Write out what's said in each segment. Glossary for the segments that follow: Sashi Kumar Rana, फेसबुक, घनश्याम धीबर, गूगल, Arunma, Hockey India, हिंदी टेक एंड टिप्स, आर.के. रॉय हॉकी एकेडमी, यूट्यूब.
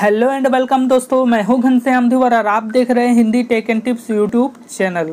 Hello and welcome दोस्तों, मैं हूं घनश्याम धीबर और आप देख रहे हैं हिंदी टेक एंड टिप्स यूट्यूब channel.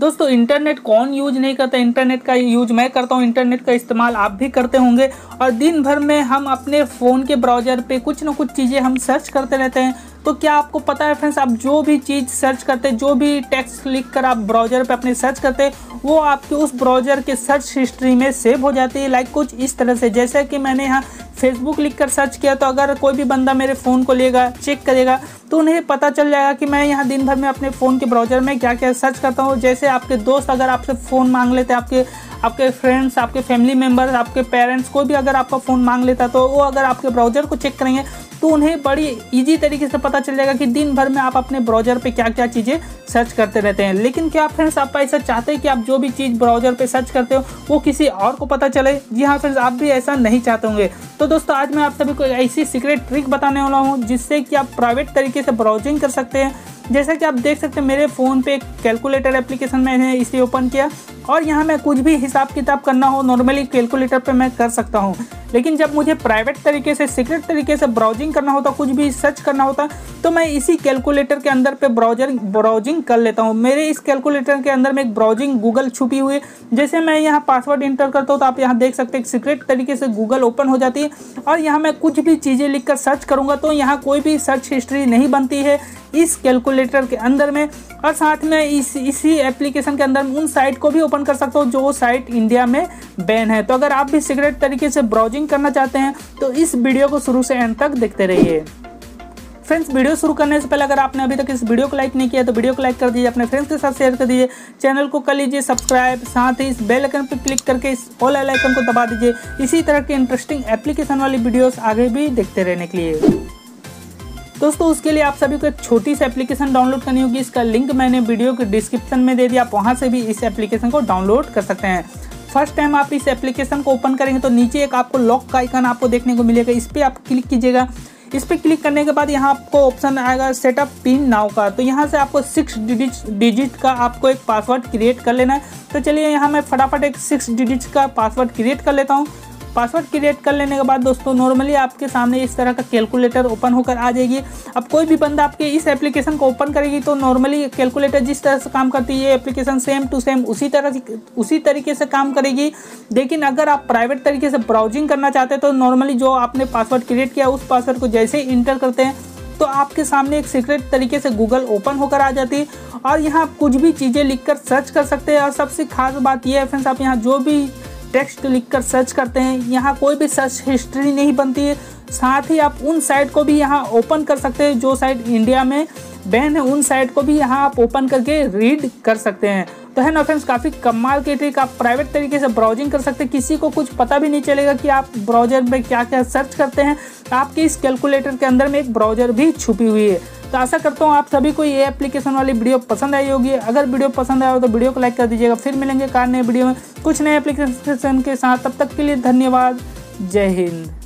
दोस्तों, इंटरनेट कौन यूज नहीं करता। इंटरनेट का यूज मैं करता हूं, इंटरनेट का इस्तेमाल आप भी करते होंगे। और दिन भर में हम अपने फ़ोन के ब्राउज़र पे कुछ ना कुछ चीज़ें हम सर्च करते रहते हैं। तो क्या आपको पता है फ्रेंड्स, आप जो भी चीज़ सर्च करते, जो भी टेक्स्ट लिखकर आप ब्राउज़र पे अपने सर्च करते, वो आपके उस ब्राउज़र के सर्च हिस्ट्री में सेव हो जाती है। लाइक कुछ इस तरह से, जैसे कि मैंने यहाँ फेसबुक लिखकर सर्च किया, तो अगर कोई भी बंदा मेरे फ़ोन को लेगा, चेक करेगा, तो उन्हें पता चल जाएगा कि मैं यहाँ दिन भर में अपने फ़ोन के ब्राउज़र में क्या क्या सर्च करता हूँ। जैसे आपके दोस्त अगर आपसे फ़ोन मांग लेते हैं, आपके फ्रेंड्स, आपके फैमिली मेम्बर्स, आपके पेरेंट्स, कोई भी अगर आपका फ़ोन मांग लेता, तो वो अगर आपके ब्राउज़र को चेक करेंगे तो उन्हें बड़ी इजी तरीके से पता चल जाएगा कि दिन भर में आप अपने ब्राउज़र पे क्या क्या चीज़ें सर्च करते रहते हैं। लेकिन क्या फ्रेंड्स, आप ऐसा चाहते हैं कि आप जो भी चीज़ ब्राउज़र पे सर्च करते हो वो किसी और को पता चले? जी हाँ फ्रेंड्स, आप भी ऐसा नहीं चाहते होंगे। तो दोस्तों, आज मैं आप सभी को ऐसी सीक्रेट ट्रिक बताने वाला हूँ जिससे कि आप प्राइवेट तरीके से ब्राउजिंग कर सकते हैं। जैसा कि आप देख सकते हैं, मेरे फ़ोन पे कैलकुलेटर एप्लीकेशन मैंने इसे ओपन किया और यहाँ मैं कुछ भी हिसाब किताब करना हो नॉर्मली कैलकुलेटर पे मैं कर सकता हूँ। लेकिन जब मुझे प्राइवेट तरीके से, सीक्रेट तरीके से ब्राउजिंग करना होता, कुछ भी सर्च करना होता, तो मैं इसी कैलकुलेटर के अंदर पे ब्राउजिंग कर लेता हूँ। मेरे इस कैलकुलेटर के अंदर में एक ब्राउजिंग गूगल छुपी हुई है। जैसे मैं यहाँ पासवर्ड इंटर करता हूँ तो आप यहाँ देख सकते हैं सीक्रेट तरीके से गूगल ओपन हो जाती है और यहाँ मैं कुछ भी चीज़ें लिख कर सर्च करूँगा तो यहाँ कोई भी सर्च हिस्ट्री नहीं बनती है इस कैलकुलेटर के अंदर में। और साथ में इसी एप्लीकेशन के अंदर उन साइट को भी ओपन कर सकता हूँ जो साइट इंडिया में बैन है। तो अगर आप भी सीक्रेट तरीके से ब्राउजिंग करना चाहते हैं तो इस वीडियो को शुरू से एंड तक देखते रहिए। फ्रेंड्स, वीडियो शुरू करने से पहले अगर आपने अभी तक इस वीडियो को लाइक नहीं किया तो वीडियो को लाइक कर दीजिए, अपने फ्रेंड्स के साथ शेयर कर दीजिए, चैनल को कर लीजिए सब्सक्राइब, साथ ही इस बेल आइकन पर क्लिक करके इस ऑल आइकन को दबा दीजिए इसी तरह के इंटरेस्टिंग एप्लीकेशन वाली वीडियोस आगे भी देखते रहने के लिए। दोस्तों, उसके लिए आप सभी को एक छोटी सी एप्लीकेशन डाउनलोड करनी होगी। इसका लिंक मैंने वीडियो के डिस्क्रिप्शन में दे दिया, आप वहाँ से भी इस एप्लीकेशन को डाउनलोड कर सकते हैं। फर्स्ट टाइम आप इस एप्लीकेशन को ओपन करेंगे तो नीचे एक आपको लॉक का आइकन आपको देखने को मिलेगा, इस पर आप क्लिक कीजिएगा। इस पर क्लिक करने के बाद यहाँ आपको ऑप्शन आएगा सेटअप पिन नाउ का, तो यहाँ से आपको 6 डिजिट का आपको एक पासवर्ड क्रिएट कर लेना है। तो चलिए यहाँ मैं फटाफट एक 6 डिजिट का पासवर्ड क्रिएट कर लेता हूँ। पासवर्ड क्रिएट कर लेने के बाद दोस्तों, नॉर्मली आपके सामने इस तरह का कैलकुलेटर ओपन होकर आ जाएगी। अब कोई भी बंदा आपके इस एप्लीकेशन को ओपन करेगी तो नॉर्मली कैलकुलेटर जिस तरह से काम करती है, ये एप्लीकेशन सेम टू सेम उसी तरीके से काम करेगी। लेकिन अगर आप प्राइवेट तरीके से ब्राउजिंग करना चाहते हैं तो नॉर्मली जो आपने पासवर्ड क्रिएट किया उस पासवर्ड को जैसे ही इंटर करते हैं तो आपके सामने एक सीक्रेट तरीके से गूगल ओपन होकर आ जाती है और यहाँ आप कुछ भी चीज़ें लिख कर सर्च कर सकते हैं। और सबसे खास बात यह है फ्रेंड्स, आप यहाँ जो भी टेक्स्ट लिखकर सर्च करते हैं यहाँ कोई भी सर्च हिस्ट्री नहीं बनती है। साथ ही आप उन साइट को भी यहाँ ओपन कर सकते हैं जो साइट इंडिया में बैन है, उन साइट को भी यहाँ आप ओपन करके रीड कर सकते हैं। तो है ना फ्रेंड्स, काफ़ी कमाल की ट्रिक, आप प्राइवेट तरीके से ब्राउजिंग कर सकते हैं। किसी को कुछ पता भी नहीं चलेगा कि आप ब्राउज़र में क्या क्या सर्च करते हैं। आपके इस कैलकुलेटर के अंदर में एक ब्राउज़र भी छुपी हुई है। तो आशा करता हूँ आप सभी को ये एप्लीकेशन वाली वीडियो पसंद आई होगी। अगर वीडियो पसंद आया हो तो वीडियो को लाइक कर दीजिएगा। फिर मिलेंगे कार नए वीडियो में कुछ नए एप्लीकेशन के साथ। तब तक के लिए धन्यवाद, जय हिंद।